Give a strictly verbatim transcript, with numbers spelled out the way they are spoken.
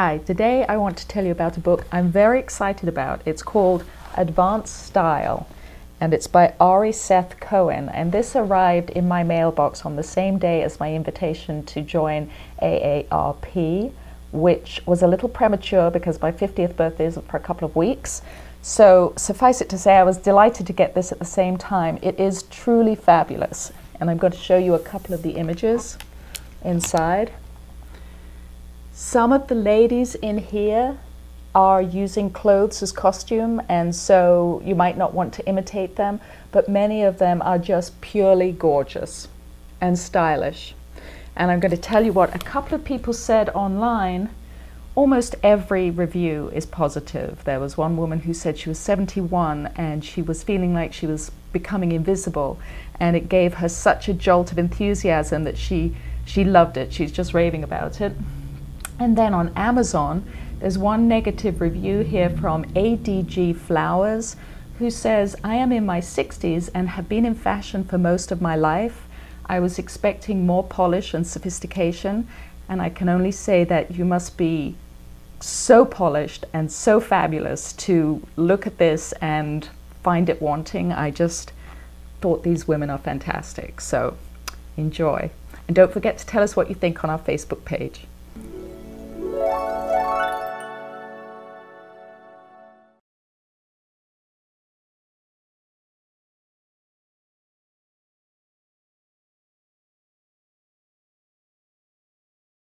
Hi, today I want to tell you about a book I'm very excited about. It's called Advanced Style, and it's by Ari Seth Cohen, and this arrived in my mailbox on the same day as my invitation to join A A R P, which was a little premature because my fiftieth birthday is for a couple of weeks. So suffice it to say, I was delighted to get this at the same time. It is truly fabulous, and I'm going to show you a couple of the images inside. Some of the ladies in here are using clothes as costume, and so you might not want to imitate them, but many of them are just purely gorgeous and stylish. And I'm going to tell you what a couple of people said online. Almost every review is positive. There was one woman who said she was seventy-one and she was feeling like she was becoming invisible, and it gave her such a jolt of enthusiasm that she, she loved it. She's just raving about it. And then on Amazon, there's one negative review here from A D G Flowers, who says, "I am in my sixties and have been in fashion for most of my life. I was expecting more polish and sophistication, and I can only say that you must be so polished and so fabulous to look at this and find it wanting. I just thought these women are fantastic." So enjoy. And don't forget to tell us what you think on our Facebook page.